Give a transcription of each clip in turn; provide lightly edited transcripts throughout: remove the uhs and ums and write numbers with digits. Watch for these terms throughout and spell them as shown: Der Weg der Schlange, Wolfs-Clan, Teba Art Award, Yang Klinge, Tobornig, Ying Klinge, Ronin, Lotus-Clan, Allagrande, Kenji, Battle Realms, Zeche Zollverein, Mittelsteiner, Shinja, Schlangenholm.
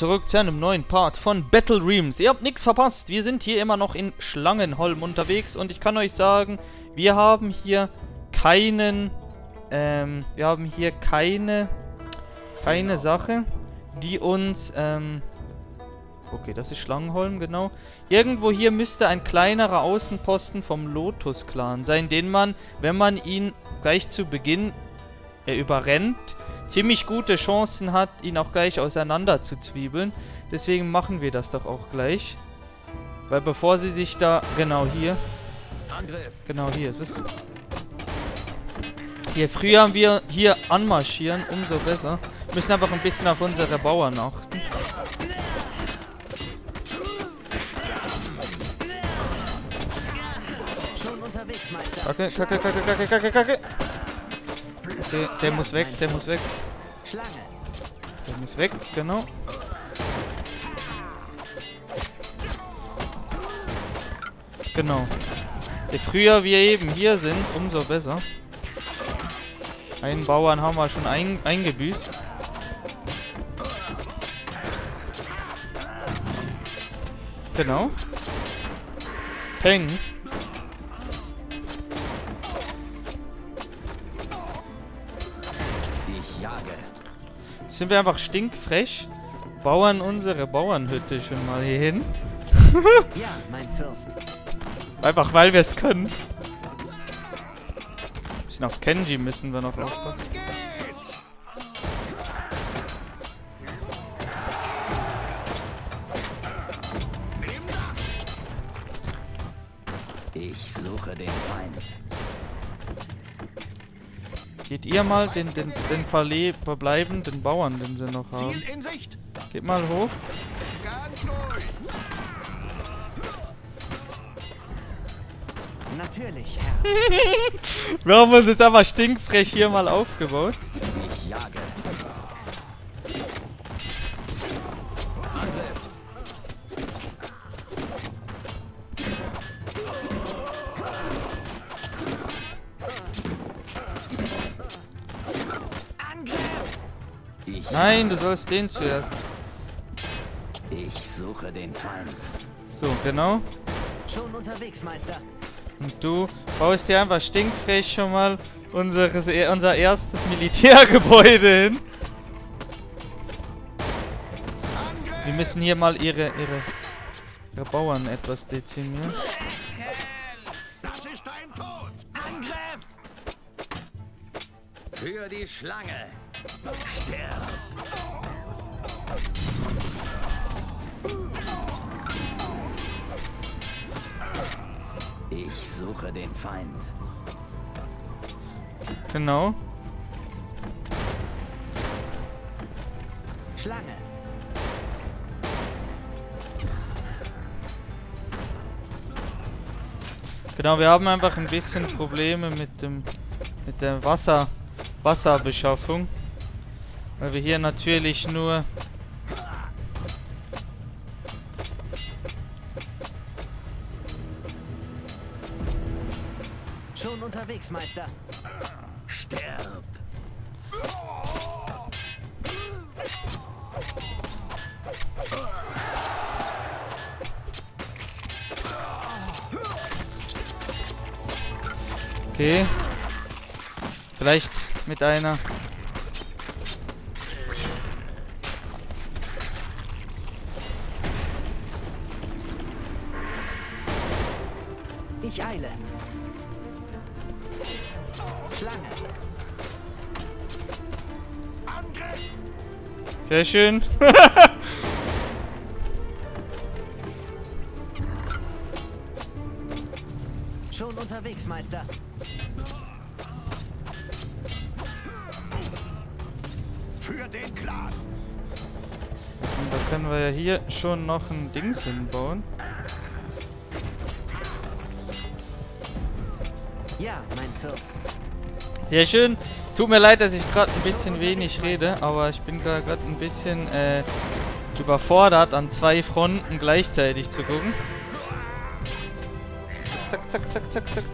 zurück zu einem neuen Part von Battle Realms. Ihr habt nichts verpasst, wir sind hier immer noch in Schlangenholm unterwegs und ich kann euch sagen, wir haben hier keine Sache, die uns, okay, das ist Schlangenholm, genau. Irgendwo hier müsste ein kleinerer Außenposten vom Lotus-Clan sein, den man, wenn man ihn gleich zu Beginn überrennt, ziemlich gute Chancen hat, ihn auch gleich auseinander zu zwiebeln. Deswegen machen wir das doch auch gleich. Weil bevor sie sich da... Genau hier. Angriff. Genau hier ist es. Je früher wir hier anmarschieren, umso besser. Wir müssen einfach ein bisschen auf unsere Bauern achten. Kacke, kacke, kacke, kacke, kacke, kacke. Der muss weg, der muss weg. Der muss weg, genau. Genau. Je früher wir eben hier sind, umso besser. Einen Bauern haben wir schon eingebüßt. Genau. Peng. Sind wir einfach stinkfrech, bauern unsere Bauernhütte schon mal hier hin. Ja, mein Fürst. Einfach weil wir es können. Ein bisschen auf Kenji müssen wir noch aufpassen. Ich suche den Feind. Geht ihr mal den verbleibenden Bauern, den sie noch haben. Geht mal hoch. Natürlich, Herr. Wir haben uns jetzt aber stinkfrech hier mal aufgebaut. Ich jage. Nein, du sollst den zuerst. Ich suche den Feind. So, genau. Schon unterwegs, Meister. Und du baust dir einfach stinkfrech schon mal unser erstes Militärgebäude hin. Wir müssen hier mal ihre Bauern etwas dezimieren. Das ist dein Tod. Angriff! Für die Schlange. Ich suche den Feind. Genau. Schlange. Genau, wir haben einfach ein bisschen Probleme mit der Wasserbeschaffung. Weil wir hier natürlich nur schon unterwegs, Meister. Sterb. Okay. Vielleicht mit einer. Ich eile. Schlange. Angriff. Sehr schön. Schon unterwegs, Meister. Für den Clan. Und da können wir ja hier schon noch ein Dings hinbauen. Ja, mein Fürst. Sehr schön. Tut mir leid, dass ich gerade ein bisschen wenig rede, aber ich bin gerade ein bisschen überfordert, an zwei Fronten gleichzeitig zu gucken. Zack, zack, zack, zack, zack.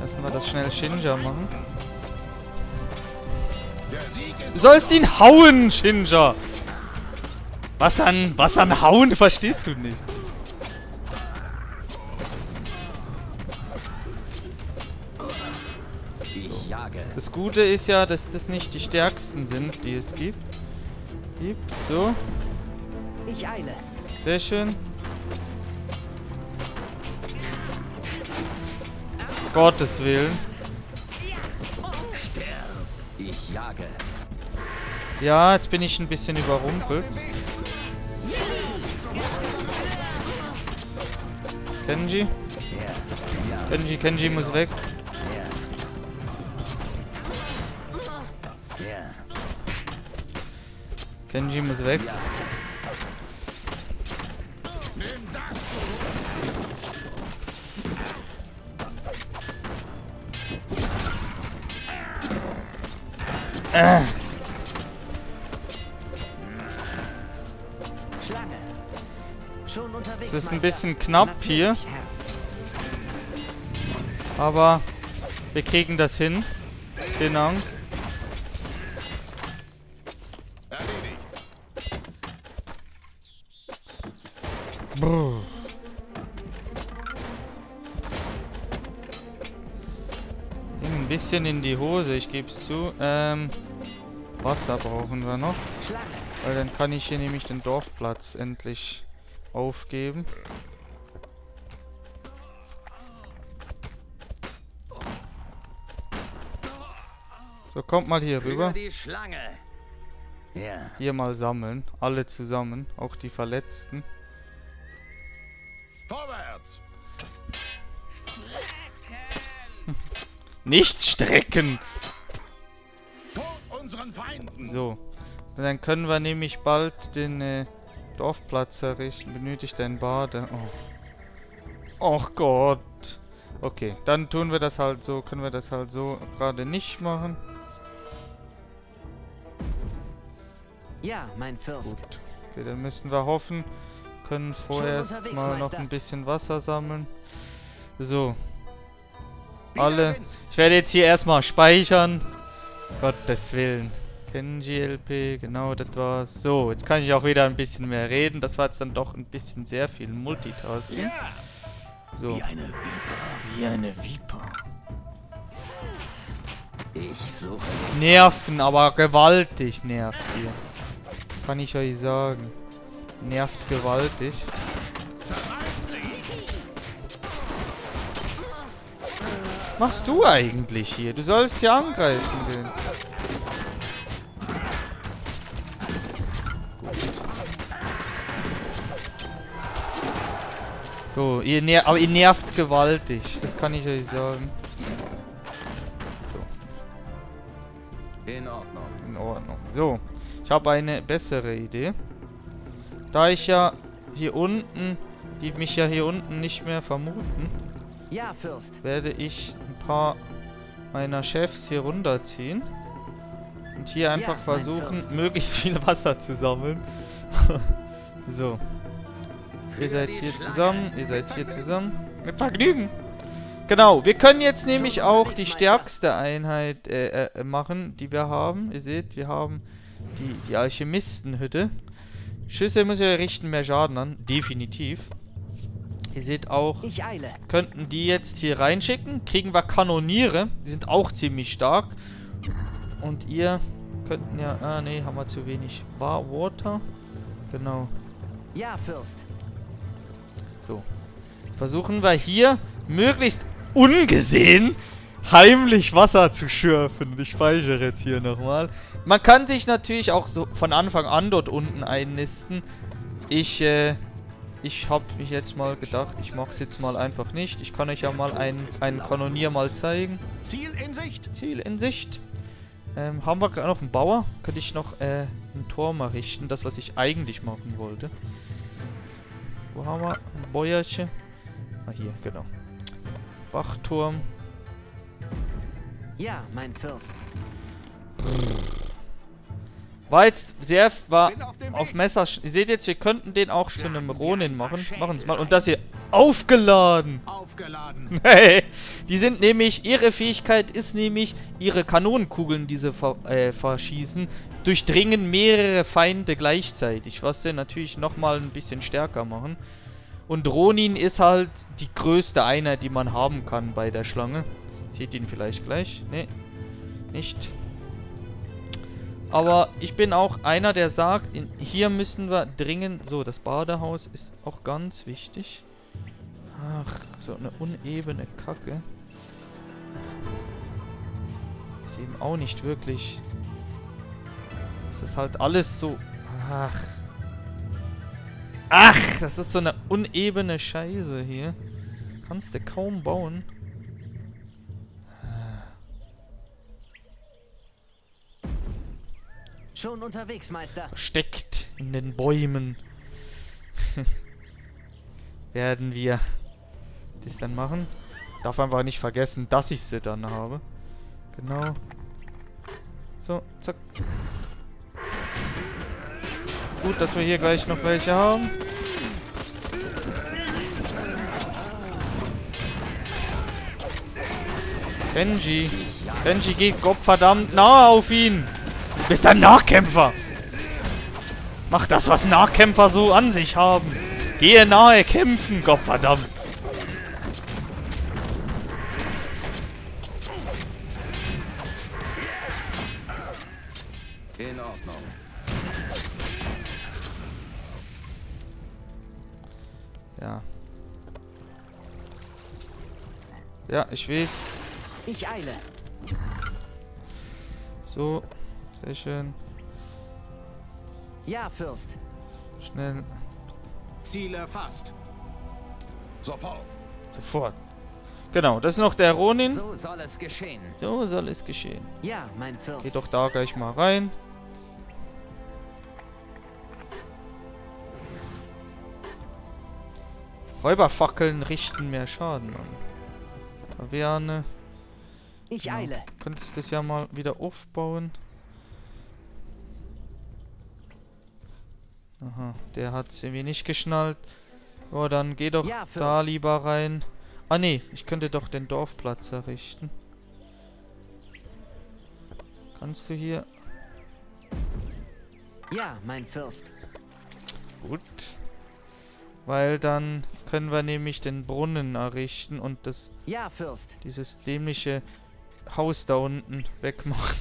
Lassen wir das schnell Shinja machen. Du sollst ihn hauen, Shinja! Was an hauen verstehst du nicht? Das Gute ist ja, dass das nicht die stärksten sind, die es gibt. So. Ich eile. Sehr schön. Gottes Willen. Ich jage. Ja, jetzt bin ich ein bisschen überrumpelt. Kenji? Kenji muss weg. Kenji muss weg. Es ist ein bisschen knapp hier. Aber wir kriegen das hin. Keine Angst. Brr. Ein bisschen in die Hose, ich gebe es zu. Wasser brauchen wir noch. Weil dann kann ich hier nämlich den Dorfplatz endlich aufgeben. So, kommt mal hier rüber. Hier mal sammeln. Alle zusammen. Auch die Verletzten. Vorwärts! Nicht strecken! So. Dann können wir nämlich bald den Dorfplatz errichten. Benötigt ein Bade. Oh. Och Gott. Okay, dann tun wir das halt so. Können wir das halt so gerade nicht machen. Ja, mein Fürst. Gut. Okay, dann müssen wir hoffen. Können vorerst mal noch ein bisschen Wasser sammeln. So. Alle. Ich werde jetzt hier erstmal speichern. Gottes Willen. Kenji LP, genau das war's. So, jetzt kann ich auch wieder ein bisschen mehr reden. Das war jetzt dann doch ein bisschen sehr viel Multitasking. So. Wie eine Viper. Wie eine Viper. Ich suche. Nerven, aber gewaltig nervt hier. Kann ich euch sagen. Nervt gewaltig. Was machst du eigentlich hier? Du sollst ja angreifen gehen. So, aber ihr nervt gewaltig. Das kann ich euch sagen. So. In Ordnung. In Ordnung. So, ich habe eine bessere Idee. Da ich ja hier unten, die mich ja hier unten nicht mehr vermuten, ja, Fürst, werde ich ein paar meiner Chefs hier runterziehen und hier einfach versuchen, möglichst viel Wasser zu sammeln. So. Ihr seid hier zusammen, ihr seid hier zusammen. Mit Vergnügen! Genau, wir können jetzt nämlich auch die stärkste Einheit machen, die wir haben. Ihr seht, wir haben die Alchemistenhütte. Schüsse muss ja richten mehr Schaden an. Definitiv. Ihr seht auch, könnten die jetzt hier reinschicken. Kriegen wir Kanoniere. Die sind auch ziemlich stark. Und ihr könnten ja... Ah, nee, haben wir zu wenig. War Water. Genau. Ja, Fürst. So. Jetzt versuchen wir hier möglichst ungesehen heimlich Wasser zu schürfen. Ich speichere jetzt hier nochmal. Man kann sich natürlich auch so von Anfang an dort unten einnisten. Ich hab mich jetzt mal gedacht, ich mach's jetzt mal einfach nicht. Ich kann euch ja mal einen Kanonier mal zeigen. Ziel in Sicht. Ziel in Sicht. Haben wir gerade noch einen Bauer? Könnte ich noch ein Tor mal richten? Das, was ich eigentlich machen wollte. Wo haben wir ein Bäuerchen? Ah, hier, genau. Wachturm. Ja, mein Fürst. War jetzt sehr... war auf Messer... Ihr seht jetzt, wir könnten den auch zu einem Ronin machen. Machen Sie mal. Und das hier... Aufgeladen! Aufgeladen! Hey! Die sind nämlich... Ihre Fähigkeit ist nämlich... Ihre Kanonenkugeln, die sie verschießen, durchdringen mehrere Feinde gleichzeitig. Was sie natürlich nochmal ein bisschen stärker machen. Und Ronin ist halt die größte Einheit, die man haben kann bei der Schlange. Seht ihn vielleicht gleich? Ne. Nicht... Aber ich bin auch einer, der sagt, hier müssen wir dringend... So, das Badehaus ist auch ganz wichtig. Ach, so eine unebene Kacke. Ist eben auch nicht wirklich... Es ist halt alles so... Ach. Ach, das ist so eine unebene Scheiße hier. Kannst du kaum bauen. Schon unterwegs, Meister. Versteckt in den Bäumen. Werden wir das dann machen. Darf einfach nicht vergessen, dass ich sie dann habe. Genau. So, zack. Gut, dass wir hier gleich noch welche haben. Kenji. Kenji geht gottverdammt nah auf ihn. Du bist ein Nahkämpfer! Mach das, was Nahkämpfer so an sich haben! Gehe nahe kämpfen, Gottverdammt! In Ordnung. Ja. Ja, ich will. Ich eile. So. Sehr schön. Ja, Fürst. Schnell. Ziel erfasst. Sofort. Sofort. Genau, das ist noch der Ronin. So soll es geschehen. So soll es geschehen. Ja, mein Fürst. Geh doch da gleich mal rein. Räuberfackeln richten mehr Schaden an. Taverne. Ich eile. Du könntest das ja mal wieder aufbauen. Aha, der hat es irgendwie nicht geschnallt. Oh, dann geh doch ja, da lieber rein. Ah, nee, ich könnte doch den Dorfplatz errichten. Kannst du hier... Ja, mein Fürst. Gut. Weil dann können wir nämlich den Brunnen errichten und das... Ja, Fürst. Dieses dämliche Haus da unten wegmachen.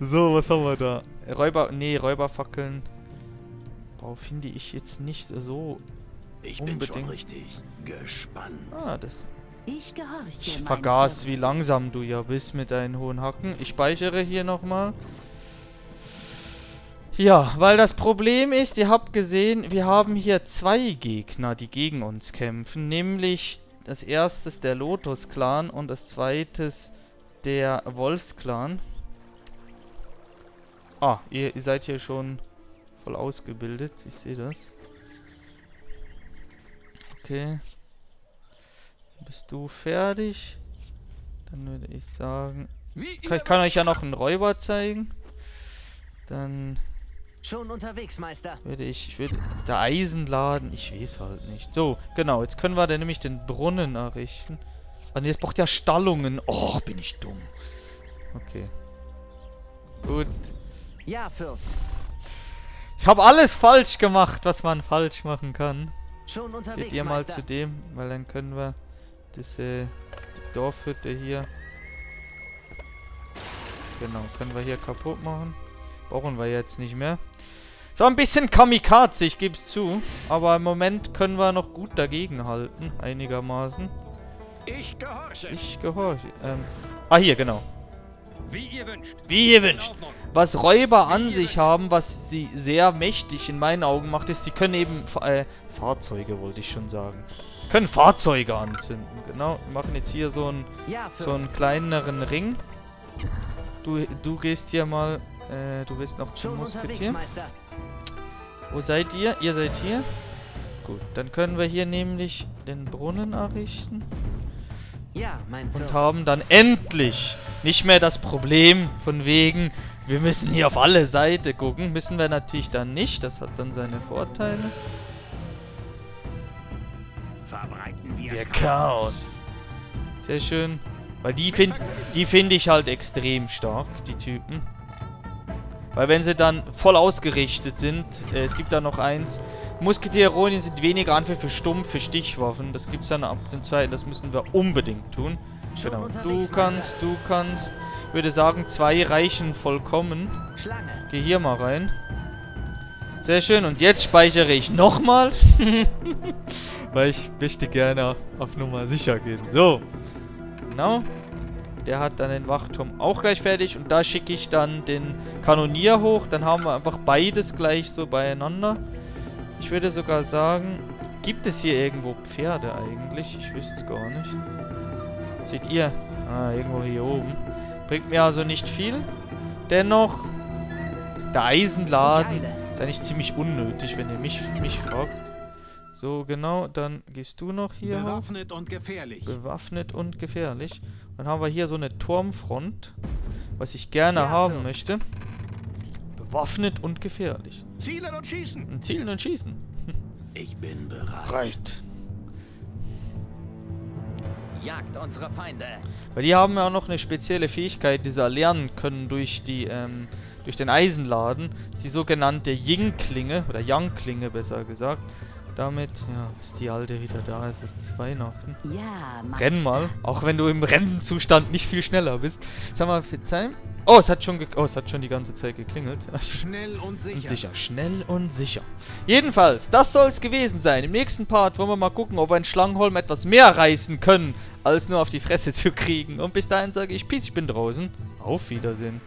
So, was haben wir da? Räuber... Nee, Räuberfackeln. Wow, finde ich jetzt nicht so ich unbedingt. Ich bin schon richtig gespannt. Ah, das... Ich gehorche, ich vergaß, wie langsam du ja bist mit deinen hohen Hacken. Ich speichere hier nochmal. Ja, weil das Problem ist, ihr habt gesehen, wir haben hier zwei Gegner, die gegen uns kämpfen. Nämlich das erste der Lotus-Clan und das zweite der Wolfs-Clan. Ah, ihr seid hier schon voll ausgebildet. Ich sehe das. Okay. Bist du fertig? Dann würde ich sagen... Ich kann euch ja noch einen Räuber zeigen. Dann... Schon unterwegs, Meister. Würde ich... Ich würde... Der Eisenladen... Ich weiß halt nicht. So, genau. Jetzt können wir dann nämlich den Brunnen errichten. Und jetzt braucht ja Stallungen. Oh, bin ich dumm. Okay. Gut. Ja, Fürst. Ich habe alles falsch gemacht, was man falsch machen kann. Schon unterwegs, geht ihr mal Meister. Zu dem, weil dann können wir diese die Dorfhütte hier. Genau, können wir hier kaputt machen. Brauchen wir jetzt nicht mehr. So ein bisschen Kamikaze, ich gebe es zu. Aber im Moment können wir noch gut dagegen halten, einigermaßen. Ich gehorche. Ich gehorche. Hier, genau. Wie ihr wünscht. Wie ihr wünscht. Was Räuber an sich haben, was sie sehr mächtig in meinen Augen macht, ist, sie können eben Fahrzeuge, wollte ich schon sagen. Können Fahrzeuge anzünden. Genau. Wir machen jetzt hier so einen kleineren Ring. Du gehst hier mal. Du bist noch zum Musketier. Wo seid ihr? Ihr seid hier. Gut, dann können wir hier nämlich den Brunnen errichten. Ja, mein Fürst. Und haben dann endlich nicht mehr das Problem von wegen, wir müssen hier auf alle Seiten gucken. Müssen wir natürlich dann nicht. Das hat dann seine Vorteile. Verbreiten wir Chaos. Sehr schön. Weil die finde ich halt extrem stark, die Typen. Weil wenn sie dann voll ausgerichtet sind, es gibt da noch eins. Musketiere Ronin sind weniger anfällig für Stumpf, für Stichwaffen. Das gibt's dann ab den Zeiten, das müssen wir unbedingt tun. Genau, du kannst. Ich würde sagen, 2 reichen vollkommen. Geh hier mal rein. Sehr schön, und jetzt speichere ich nochmal. Weil ich möchte gerne auf Nummer sicher gehen. So. Genau. Der hat dann den Wachturm auch gleich fertig. Und da schicke ich dann den Kanonier hoch. Dann haben wir einfach beides gleich so beieinander. Ich würde sogar sagen, gibt es hier irgendwo Pferde eigentlich? Ich wüsste es gar nicht. Seht ihr? Ah, irgendwo hier oben. Bringt mir also nicht viel. Dennoch, der Eisenladen ist eigentlich ziemlich unnötig, wenn ihr mich fragt. So, genau, dann gehst du noch hier. Bewaffnet und gefährlich. Bewaffnet und gefährlich. Dann haben wir hier so eine Turmfront, was ich gerne haben möchte. Bewaffnet und gefährlich. Zielen und schießen. Und zielen und schießen. Ich bin bereit. Reicht. Jagt unsere Feinde. Weil die haben ja auch noch eine spezielle Fähigkeit, die sie erlernen können durch die, durch den Eisenladen. Das ist die sogenannte Ying Klinge, oder Yang Klinge besser gesagt. Damit, ja, ist die alte wieder da, es ist Weihnachten. Ja, Meister. Renn mal, auch wenn du im Rennenzustand nicht viel schneller bist. Sag mal, für Time. Oh, es hat schon die ganze Zeit geklingelt. Schnell und sicher. Schnell und sicher. Jedenfalls, das soll es gewesen sein. Im nächsten Part wollen wir mal gucken, ob wir in Schlangenholm etwas mehr reißen können, als nur auf die Fresse zu kriegen. Und bis dahin sage ich, Peace, ich bin draußen. Auf Wiedersehen.